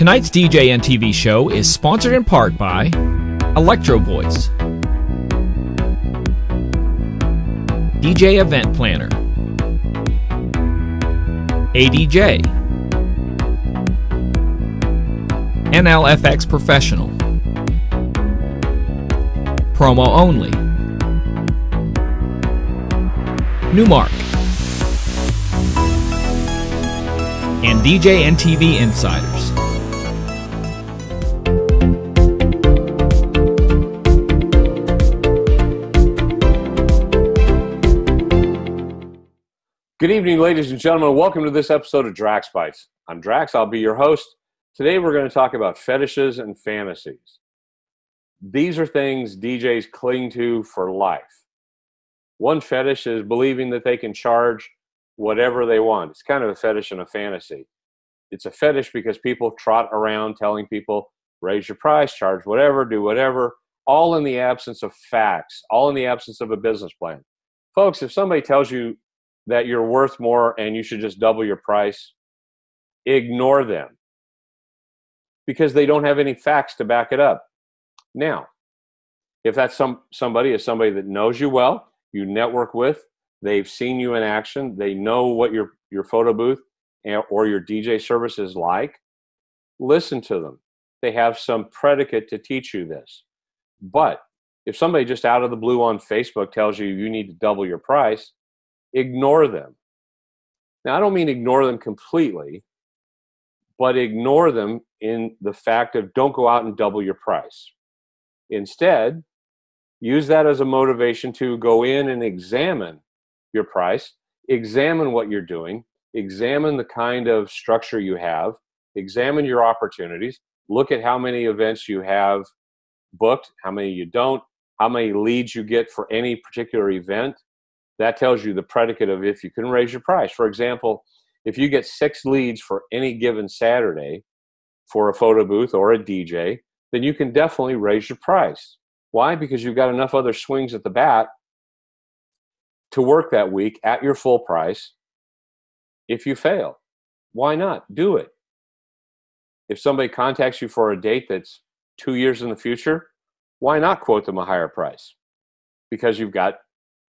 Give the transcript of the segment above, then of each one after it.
Tonight's DJNTV show is sponsored in part by Electro Voice, DJ Event Planner, ADJA, NLFX Professional, Promo Only, Newmark, and DJNTV Insiders. Good evening, ladies and gentlemen. Welcome to this episode of DraxBytes. I'm Drax. I'll be your host. Today we're going to talk about fetishes and fantasies. These are things DJs cling to for life. One fetish is believing that they can charge whatever they want. It's kind of a fetish and a fantasy. It's a fetish because people trot around telling people, raise your price, charge whatever, do whatever, all in the absence of facts, all in the absence of a business plan. Folks, if somebody tells you that you're worth more and you should just double your price, ignore them because they don't have any facts to back it up. Now, if that's somebody that knows you well, you network with, they've seen you in action, they know what your photo booth or your DJ service is like, listen to them. They have some predicate to teach you this. But if somebody just out of the blue on Facebook tells you you need to double your price, ignore them. Now, I don't mean ignore them completely, but ignore them in the fact of don't go out and double your price. Instead, use that as a motivation to go in and examine your price, examine what you're doing, examine the kind of structure you have, examine your opportunities, look at how many events you have booked, how many you don't, how many leads you get for any particular event. That tells you the predicate of if you can raise your price. For example, if you get 6 leads for any given Saturday for a photo booth or a DJ, then you can definitely raise your price. Why? Because you've got enough other swings at the bat to work that week at your full price. If you fail, why not? Do it. If somebody contacts you for a date that's 2 years in the future, why not quote them a higher price? Because you've got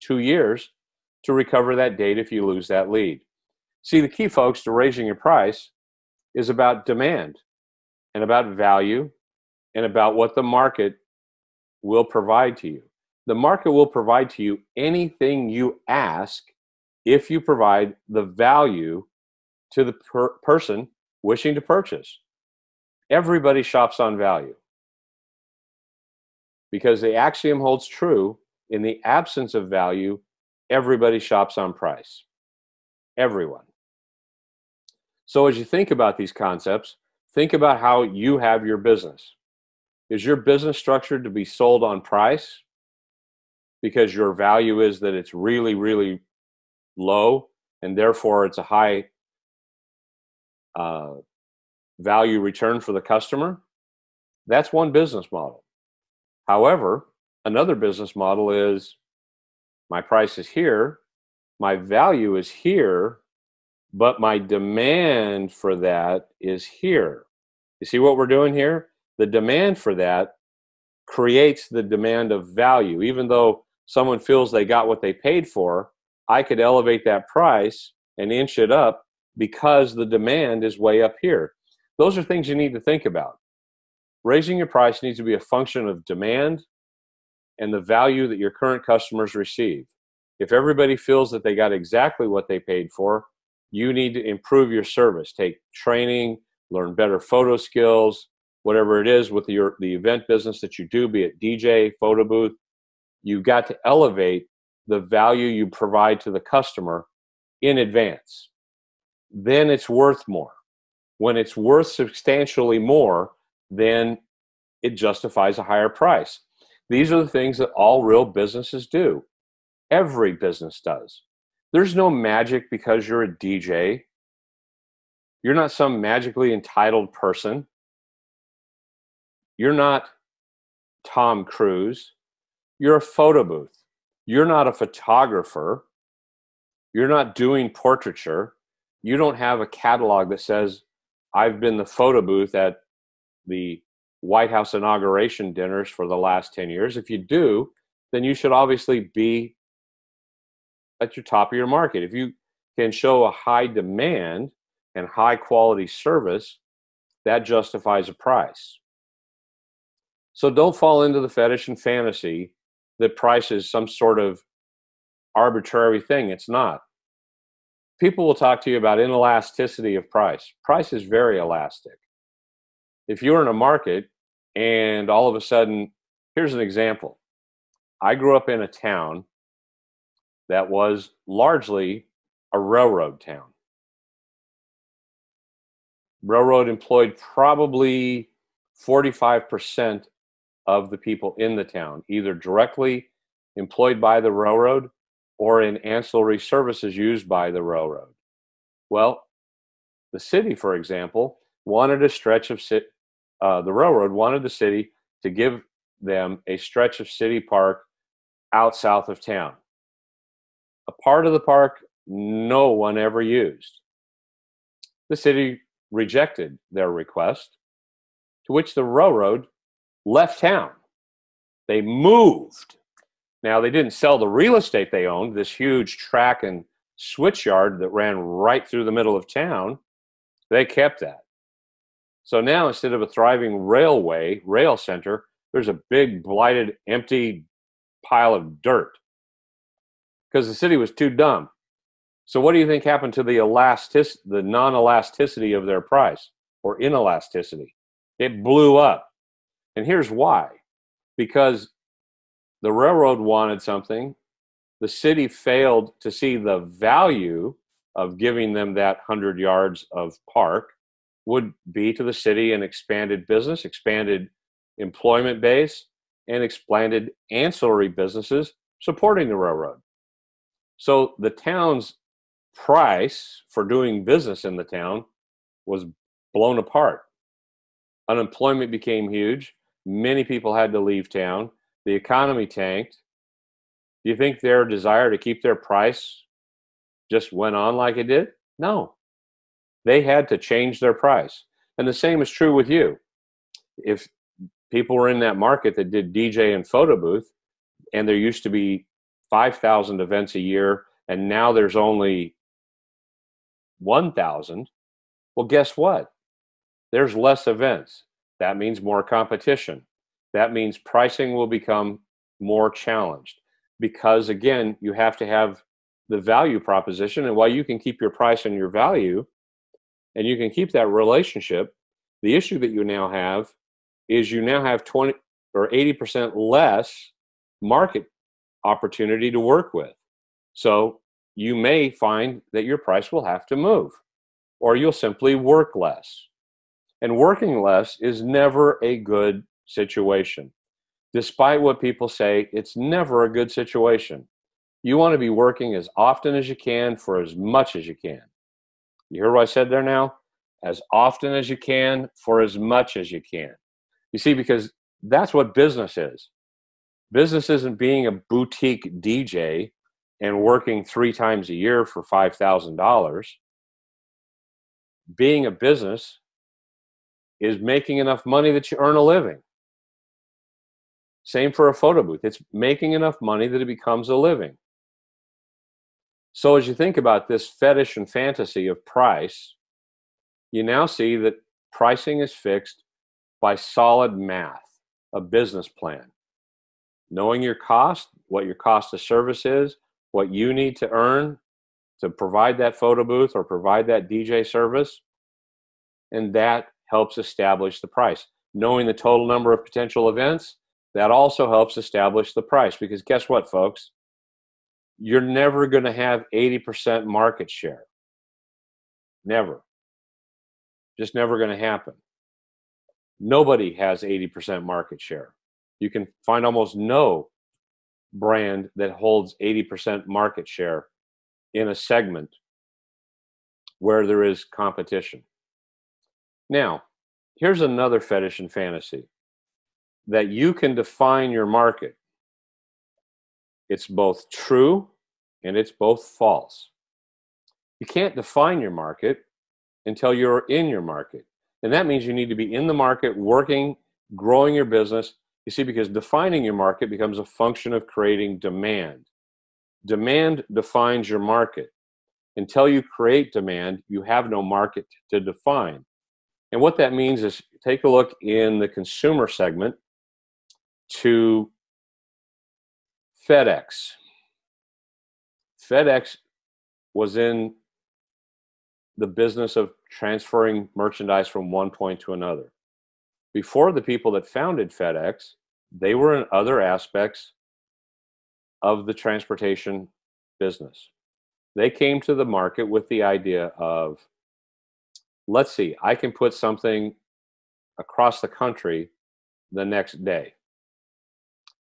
2 years to recover that date if you lose that lead. See, the key, folks, to raising your price is about demand and about value and about what the market will provide to you. The market will provide to you anything you ask if you provide the value to the person wishing to purchase. Everybody shops on value because the axiom holds true. In the absence of value, everybody shops on price. Everyone. So as you think about these concepts, think about how you have your business. Is your business structured to be sold on price because your value is that it's really, really low and therefore it's a high value return for the customer? That's one business model. However, another business model is my price is here, my value is here, but my demand for that is here. You see what we're doing here? The demand for that creates the demand of value. Even though someone feels they got what they paid for, I could elevate that price and inch it up because the demand is way up here. Those are things you need to think about. Raising your price needs to be a function of demand and the value that your current customers receive. If everybody feels that they got exactly what they paid for, you need to improve your service. Take training, learn better photo skills, whatever it is with the event business that you do, be it DJ, photo booth. You've got to elevate the value you provide to the customer in advance. Then it's worth more. When it's worth substantially more, then it justifies a higher price. These are the things that all real businesses do. Every business does. There's no magic because you're a DJ. You're not some magically entitled person. You're not Tom Cruise. You're a photo booth. You're not a photographer. You're not doing portraiture. You don't have a catalog that says I've been the photo booth at the White House inauguration dinners for the last 10 years. If you do, then you should obviously be at your top of your market. If you can show a high demand and high quality service, that justifies a price. So don't fall into the fetish and fantasy that price is some sort of arbitrary thing. It's not. People will talk to you about inelasticity of price. Price is very elastic. If you're in a market and all of a sudden, here's an example. I grew up in a town that was largely a railroad town. Railroad employed probably 45% of the people in the town, either directly employed by the railroad or in ancillary services used by the railroad. Well, the city, for example, wanted a stretch of the railroad wanted the city to give them a stretch of city park out south of town. A part of the park no one ever used. The city rejected their request, to which the railroad left town. They moved. Now, they didn't sell the real estate they owned, this huge track and switch yard that ran right through the middle of town. They kept that. So now, instead of a thriving rail center, there's a big, blighted, empty pile of dirt because the city was too dumb. So what do you think happened to the non-elasticity of their price, or inelasticity? It blew up. And here's why. Because the railroad wanted something. The city failed to see the value of giving them that 100 yards of park would be to the city an expanded business, expanded employment base, and expanded ancillary businesses supporting the railroad. So the town's price for doing business in the town was blown apart. Unemployment became huge. Many people had to leave town. The economy tanked. Do you think their desire to keep their price just went on like it did? No. They had to change their price. And the same is true with you. If people were in that market that did DJ and photo booth, and there used to be 5,000 events a year, and now there's only 1,000, well, guess what? There's less events. That means more competition. That means pricing will become more challenged because, again, you have to have the value proposition. And while you can keep your price and your value, and you can keep that relationship, the issue that you now have is you now have 20 or 80% less market opportunity to work with. So you may find that your price will have to move, or you'll simply work less. And working less is never a good situation. Despite what people say, it's never a good situation. You want to be working as often as you can for as much as you can. You hear what I said there now? As often as you can for as much as you can. You see, because that's what business is. Business isn't being a boutique DJ and working 3 times a year for $5,000. Being a business is making enough money that you earn a living. Same for a photo booth. It's making enough money that it becomes a living. So as you think about this fetish and fantasy of price, you now see that pricing is fixed by solid math, a business plan. Knowing your cost, what your cost of service is, what you need to earn to provide that photo booth or provide that DJ service, and that helps establish the price. Knowing the total number of potential events, that also helps establish the price, because guess what, folks? You're never going to have 80% market share. Never. Just never going to happen. Nobody has 80% market share. You can find almost no brand that holds 80% market share in a segment where there is competition. Now, here's another fetish and fantasy, that you can define your market. It's both true and it's both false. You can't define your market until you're in your market. And that means you need to be in the market, working, growing your business. You see, because defining your market becomes a function of creating demand. Demand defines your market. Until you create demand, you have no market to define. And what that means is, take a look in the consumer segment to FedEx. FedEx was in the business of transferring merchandise from one point to another. Before the people that founded FedEx, they were in other aspects of the transportation business. They came to the market with the idea of, let's see, I can put something across the country the next day.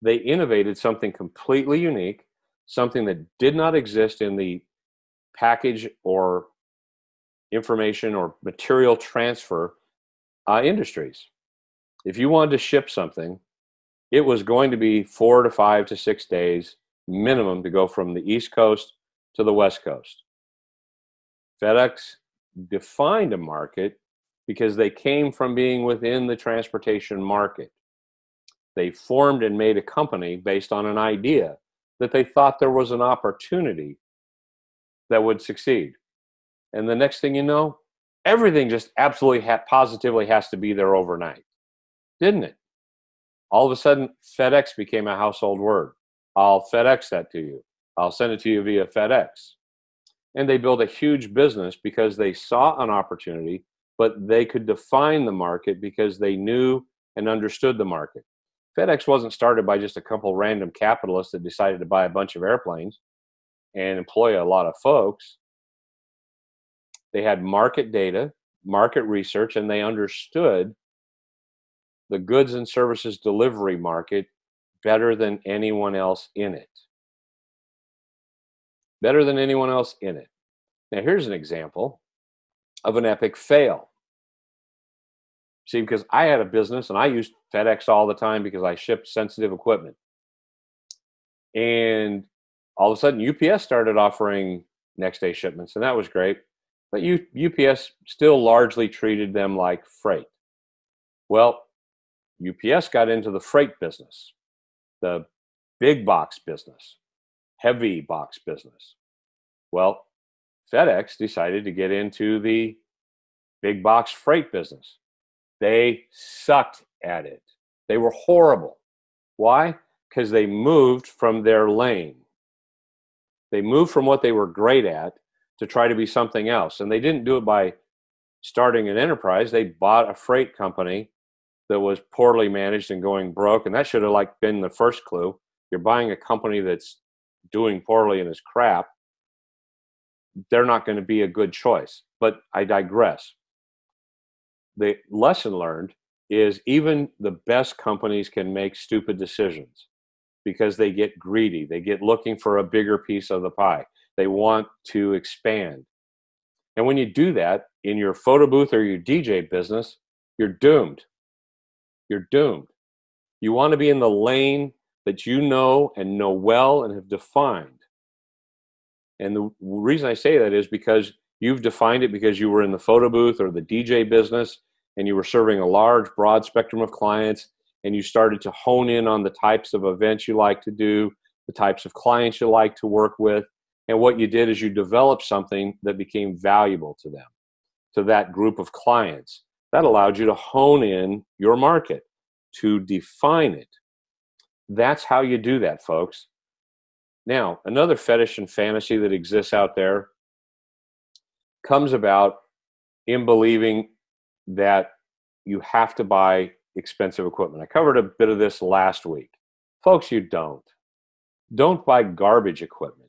They innovated something completely unique, something that did not exist in the package or information or material transfer industries. If you wanted to ship something, it was going to be 4 to 5 to 6 days minimum to go from the East Coast to the West Coast. FedEx defined a market because they came from being within the transportation market. They formed and made a company based on an idea that they thought there was an opportunity that would succeed. And the next thing you know, everything just absolutely positively has to be there overnight, didn't it? All of a sudden, FedEx became a household word. I'll FedEx that to you. I'll send it to you via FedEx. And they built a huge business because they saw an opportunity, but they could define the market because they knew and understood the market. FedEx wasn't started by just a couple random capitalists that decided to buy a bunch of airplanes and employ a lot of folks. They had market data, market research, and they understood the goods and services delivery market better than anyone else in it. Better than anyone else in it. Now, here's an example of an epic fail. See, because I had a business and I used FedEx all the time because I shipped sensitive equipment. And all of a sudden, UPS started offering next-day shipments, and that was great. But UPS still largely treated them like freight. Well, UPS got into the freight business, the big box business, heavy box business. Well, FedEx decided to get into the big box freight business. They sucked at it. They were horrible. Why? Because they moved from their lane. They moved from what they were great at to try to be something else. And they didn't do it by starting an enterprise. They bought a freight company that was poorly managed and going broke. And that should have like been the first clue. You're buying a company that's doing poorly and is crap. They're not going to be a good choice. But I digress. The lesson learned is even the best companies can make stupid decisions because they get greedy. They get looking for a bigger piece of the pie. They want to expand. And when you do that in your photo booth or your DJ business, you're doomed. You're doomed. You want to be in the lane that you know and know well and have defined. And the reason I say that is because you've defined it because you were in the photo booth or the DJ business and you were serving a large, broad spectrum of clients, and you started to hone in on the types of events you like to do, the types of clients you like to work with. And what you did is you developed something that became valuable to them, to that group of clients. That allowed you to hone in your market, to define it. That's how you do that, folks. Now, another fetish and fantasy that exists out there comes about in believing that you have to buy expensive equipment. I covered a bit of this last week. Folks, you don't. Don't buy garbage equipment.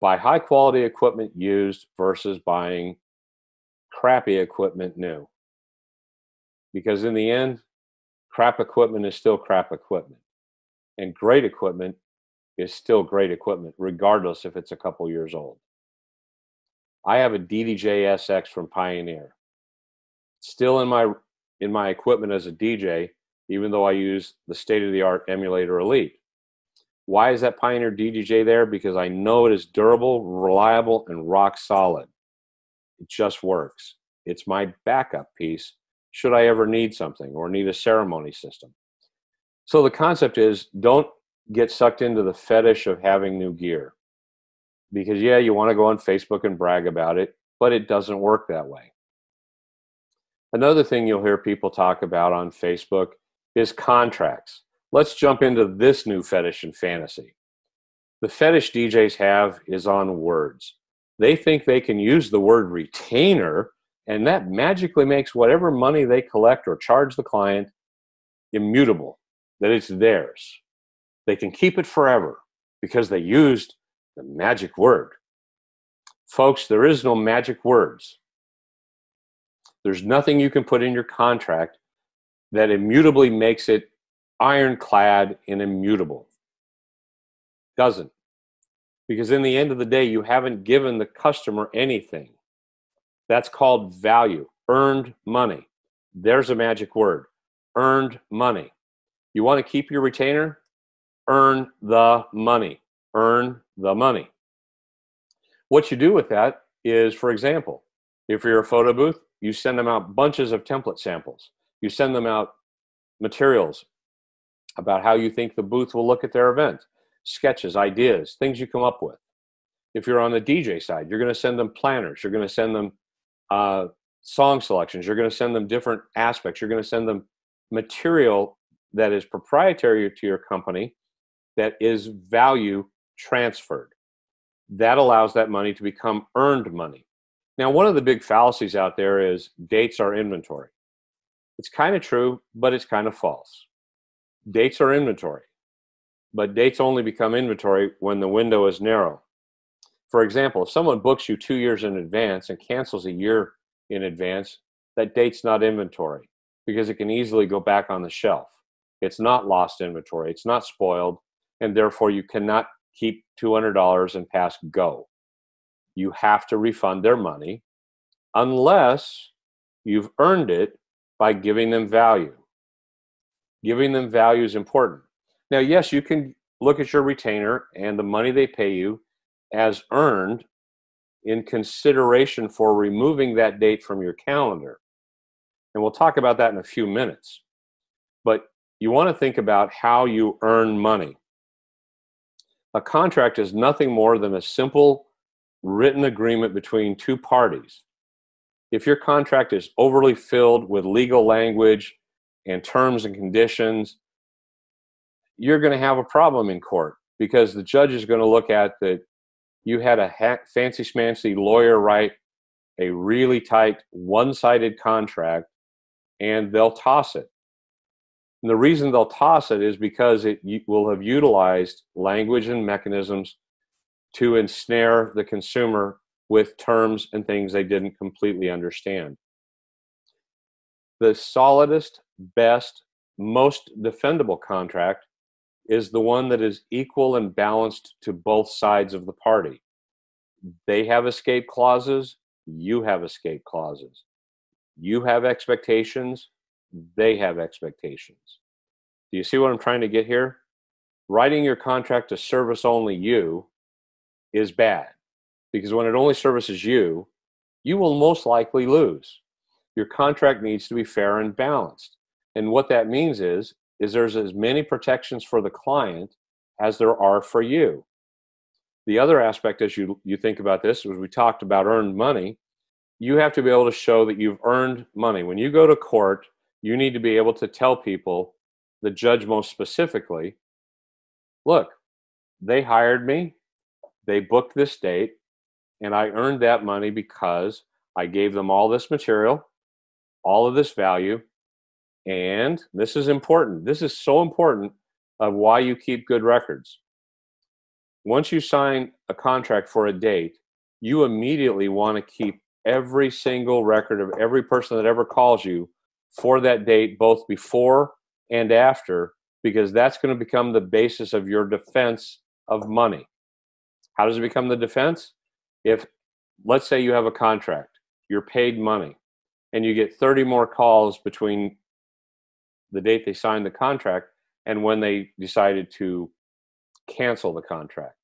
Buy high-quality equipment used versus buying crappy equipment new. Because in the end, crap equipment is still crap equipment. And great equipment is still great equipment, regardless if it's a couple years old. I have a DDJ-SX from Pioneer. Still in my equipment as a DJ, even though I use the state-of-the-art Emulator Elite. Why is that Pioneer DDJ there? Because I know it is durable, reliable, and rock solid. It just works. It's my backup piece should I ever need something or need a ceremony system. So the concept is, don't get sucked into the fetish of having new gear. Because yeah, you want to go on Facebook and brag about it, but it doesn't work that way. Another thing you'll hear people talk about on Facebook is contracts. Let's jump into this new fetish and fantasy. The fetish DJs have is on words. They think they can use the word retainer, and that magically makes whatever money they collect or charge the client immutable, that it's theirs. They can keep it forever because they used the magic word. Folks, there is no magic words. There's nothing you can put in your contract that immutably makes it ironclad and immutable. Doesn't. Because in the end of the day, you haven't given the customer anything. That's called value, earned money. There's a magic word, earned money. You want to keep your retainer? Earn the money. Earn the money. What you do with that is, for example, if you're a photo booth, you send them out bunches of template samples. You send them out materials about how you think the booth will look at their event, sketches, ideas, things you come up with. If you're on the DJ side, you're going to send them planners. You're going to send them song selections. You're going to send them different aspects. You're going to send them material that is proprietary to your company that is value transferred. That allows that money to become earned money. Now, one of the big fallacies out there is dates are inventory. It's kind of true, but it's kind of false. Dates are inventory, but dates only become inventory when the window is narrow. For example, if someone books you 2 years in advance and cancels a year in advance, that date's not inventory because it can easily go back on the shelf. It's not lost inventory. It's not spoiled, and therefore you cannot keep $200 and pass go. You have to refund their money unless you've earned it by giving them value. Giving them value is important. Now, yes, you can look at your retainer and the money they pay you as earned in consideration for removing that date from your calendar. And we'll talk about that in a few minutes. But you want to think about how you earn money. A contract is nothing more than a simple written agreement between two parties. If your contract is overly filled with legal language and terms and conditions, you're going to have a problem in court because the judge is going to look at that you had a fancy-smancy lawyer write a really tight, one-sided contract, and they'll toss it. And the reason they'll toss it is because it will have utilized language and mechanisms to ensnare the consumer with terms and things they didn't completely understand. The solidest, best, most defendable contract is the one that is equal and balanced to both sides of the party. They have escape clauses. You have escape clauses. You have expectations. They have expectations. Do you see what I'm trying to get here? Writing your contract to service only you is bad, because when it only services you, you will most likely lose. Your contract needs to be fair and balanced. And what that means is there's as many protections for the client as there are for you. The other aspect as you think about this, as we talked about earned money, you have to be able to show that you've earned money. When you go to court, you need to be able to tell people, the judge most specifically, look, they hired me, they booked this date, and I earned that money because I gave them all this material, all of this value, and this is important. This is so important of why you keep good records. Once you sign a contract for a date, you immediately want to keep every single record of every person that ever calls you for that date, both before and after, because that's going to become the basis of your defense of money. How does it become the defense? If, let's say you have a contract, you're paid money, and you get 30 more calls between the date they signed the contract and when they decided to cancel the contract.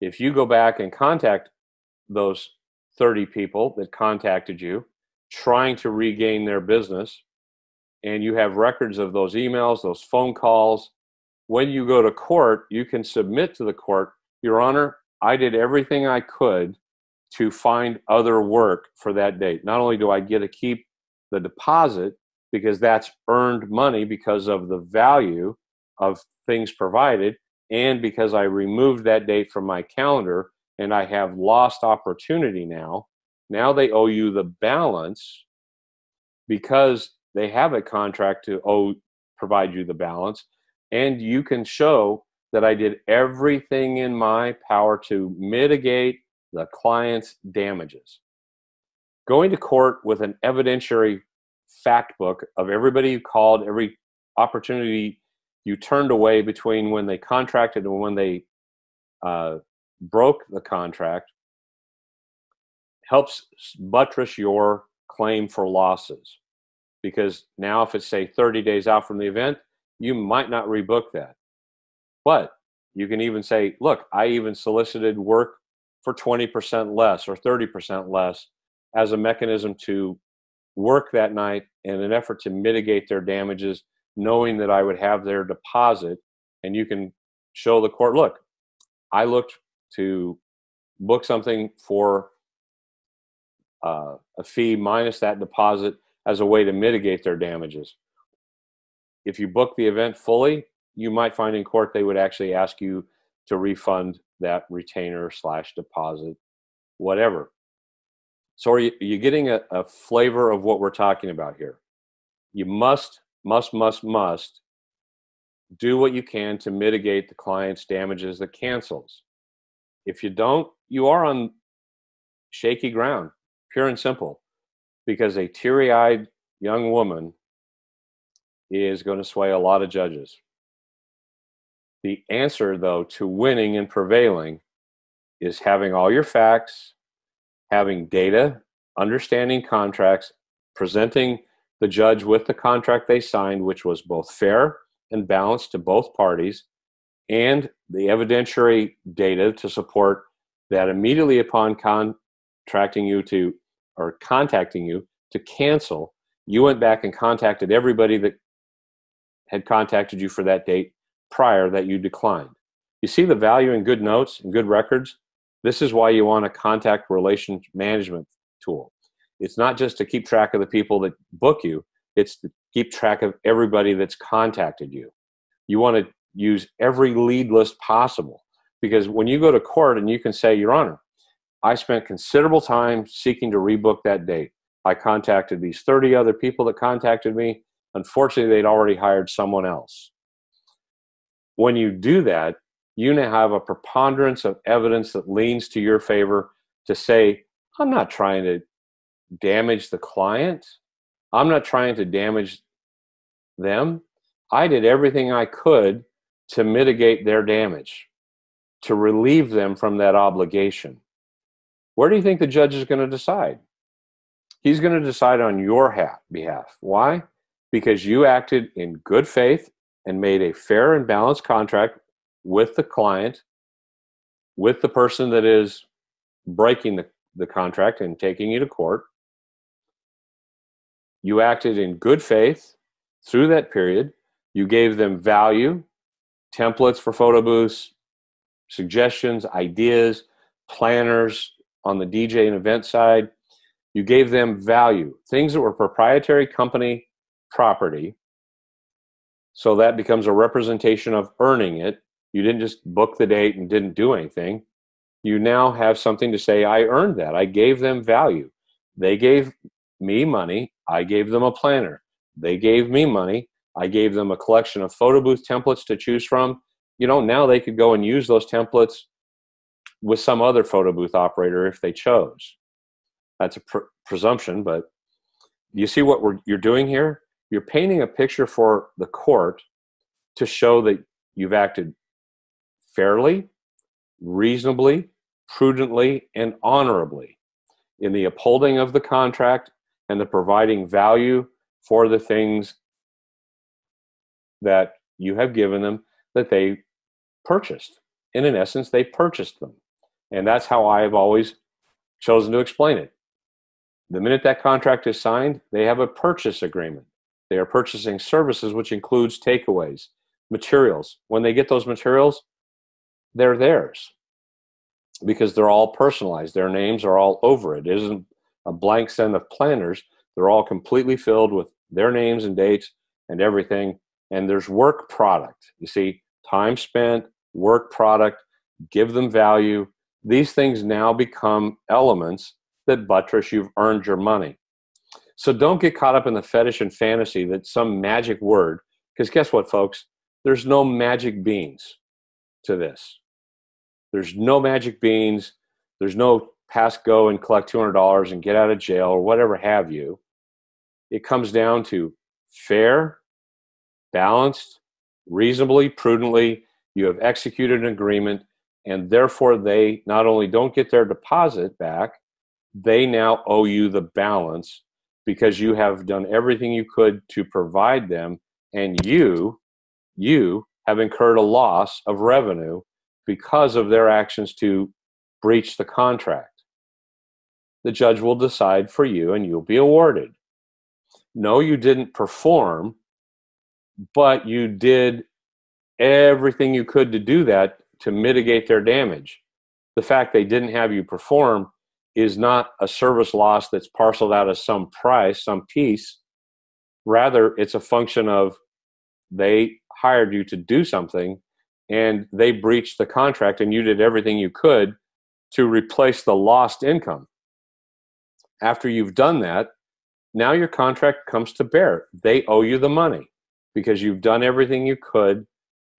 If you go back and contact those 30 people that contacted you trying to regain their business, and you have records of those emails, those phone calls. When you go to court, you can submit to the court, Your Honor, I did everything I could to find other work for that date. Not only do I get to keep the deposit, because that's earned money because of the value of things provided, and because I removed that date from my calendar and I have lost opportunity now. Now they owe you the balance because they have a contract to provide you the balance. And you can show that I did everything in my power to mitigate the client's damages. Going to court with an evidentiary fact book of everybody you called, every opportunity you turned away between when they contracted and when they broke the contract, helps buttress your claim for losses. Because now if it's, say, 30 days out from the event, you might not rebook that. But you can even say, look, I even solicited work for 20% less or 30% less as a mechanism to work that night in an effort to mitigate their damages, knowing that I would have their deposit. And you can show the court, look, I looked to book something for a fee minus that deposit as a way to mitigate their damages. If you book the event fully, you might find in court they would actually ask you to refund that retainer / deposit, whatever. So are you getting a flavor of what we're talking about here? You must do what you can to mitigate the client's damages that cancels. If you don't, you are on shaky ground, pure and simple, because a teary-eyed young woman is going to sway a lot of judges. The answer, though, to winning and prevailing is having all your facts, having data, understanding contracts, presenting the judge with the contract they signed, which was both fair and balanced to both parties, and the evidentiary data to support that immediately upon contacting you to cancel, you went back and contacted everybody that had contacted you for that date prior that you declined. You see the value in good notes and good records? This is why you want a contact relation management tool. It's not just to keep track of the people that book you, it's to keep track of everybody that's contacted you. You want to use every lead list possible, because when you go to court and you can say, Your Honor, I spent considerable time seeking to rebook that date. I contacted these 30 other people that contacted me. Unfortunately, they'd already hired someone else. When you do that, you now have a preponderance of evidence that leans to your favor to say, I'm not trying to damage the client. I'm not trying to damage them. I did everything I could to mitigate their damage, to relieve them from that obligation. Where do you think the judge is going to decide? He's going to decide on your behalf. Why? Because you acted in good faith and made a fair and balanced contract with the client, with the person that is breaking the contract and taking you to court. You acted in good faith through that period. You gave them value, templates for photo booths, suggestions, ideas, planners on the DJ and event side. You gave them value, things that were proprietary company property. So that becomes a representation of earning it. You didn't just book the date and didn't do anything. You now have something to say, I earned that. I gave them value. They gave me money. I gave them a planner. They gave me money. I gave them a collection of photo booth templates to choose from. You know, now they could go and use those templates with some other photo booth operator if they chose. That's a presumption, but you see what you're doing here? You're painting a picture for the court to show that you've acted fairly, reasonably, prudently, and honorably in the upholding of the contract and the providing value for the things that you have given them that they purchased. And in essence, they purchased them. And that's how I've always chosen to explain it. The minute that contract is signed, they have a purchase agreement. They are purchasing services, which includes takeaways, materials. When they get those materials, they're theirs because they're all personalized. Their names are all over it. It isn't a blank send of planners. They're all completely filled with their names and dates and everything. And there's work product. You see, time spent, work product, give them value. These things now become elements that buttress you've earned your money. So don't get caught up in the fetish and fantasy that some magic word, because guess what, folks? There's no magic beans to this. There's no magic beans. There's no pass go and collect $200 and get out of jail or whatever have you. It comes down to fair, balanced, reasonably, prudently, you have executed an agreement, and therefore they not only don't get their deposit back, they now owe you the balance because you have done everything you could to provide them, and you have incurred a loss of revenue because of their actions to breach the contract. The judge will decide for you, and you'll be awarded. No, you didn't perform, but you did everything you could to do that to mitigate their damage. The fact they didn't have you perform is not a service loss that's parceled out as some price, some piece. Rather, it's a function of they hired you to do something and they breached the contract and you did everything you could to replace the lost income. After you've done that, now your contract comes to bear. They owe you the money because you've done everything you could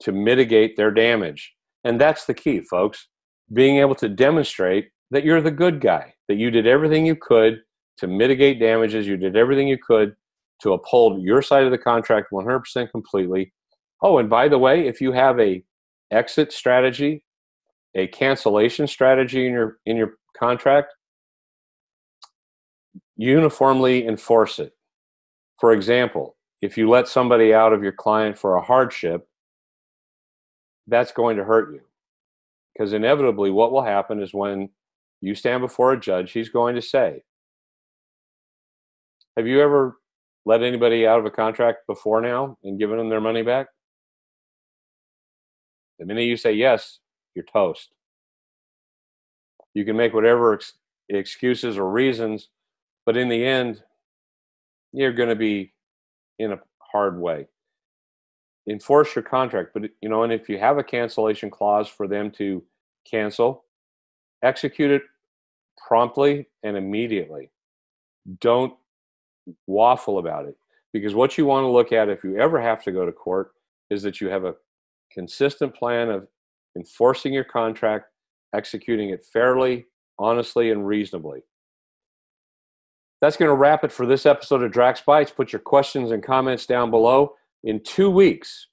to mitigate their damage. And that's the key, folks, being able to demonstrate that you're the good guy, that you did everything you could to mitigate damages, you did everything you could to uphold your side of the contract 100% completely. Oh, and by the way, if you have an exit strategy, a cancellation strategy in your contract, uniformly enforce it. For example, if you let somebody out of your client for a hardship, that's going to hurt you. Because inevitably what will happen is when you stand before a judge, he's going to say, have you ever let anybody out of a contract before now and given them their money back? The minute you say yes, you're toast. You can make whatever excuses or reasons, but in the end, you're going to be in a hard way. Enforce your contract, but you know, and if you have a cancellation clause for them to cancel, execute it promptly and immediately. Don't waffle about it, because what you want to look at if you ever have to go to court is that you have a consistent plan of enforcing your contract, executing it fairly, honestly, and reasonably. That's going to wrap it for this episode of DraxBytes. Put your questions and comments down below. In 2 weeks,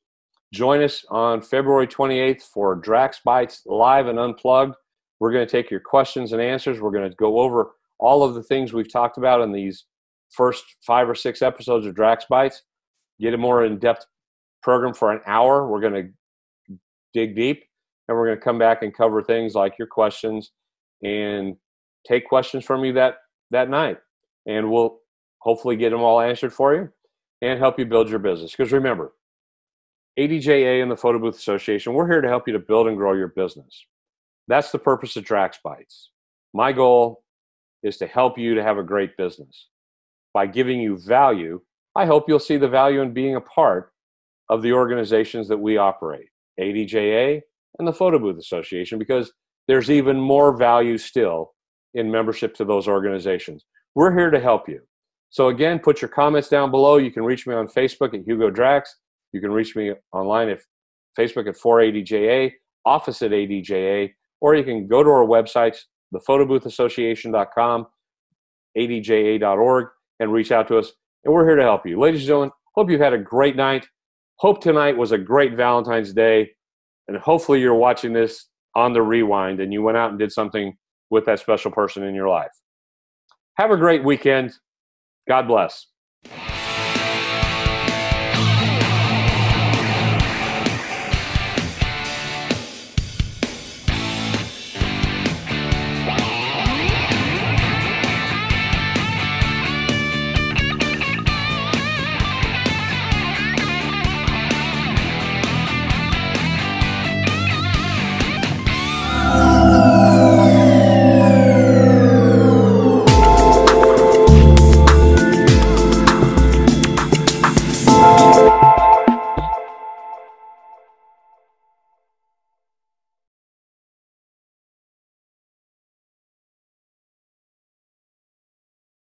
join us on February 28th for DraxBytes Live and Unplugged. We're going to take your questions and answers. We're going to go over all of the things we've talked about in these first 5 or 6 episodes of DraxBytes. Get a more in-depth program for an hour. We're going to dig deep, and we're going to come back and cover things like your questions and take questions from you that night. And we'll hopefully get them all answered for you and help you build your business. Because remember, ADJA and the Photo Booth Association, we're here to help you to build and grow your business. That's the purpose of DraxBytes. My goal is to help you to have a great business. By giving you value, I hope you'll see the value in being a part of the organizations that we operate, ADJA and the Photo Booth Association, because there's even more value still in membership to those organizations. We're here to help you. So again, put your comments down below. You can reach me on Facebook at Hugo Drax. You can reach me online at Facebook at 4ADJA, office at ADJA, or you can go to our websites, thephotoboothassociation.com, ADJA.org, and reach out to us. And we're here to help you. Ladies and gentlemen, hope you've had a great night. Hope tonight was a great Valentine's Day. And hopefully you're watching this on the rewind and you went out and did something with that special person in your life. Have a great weekend. God bless.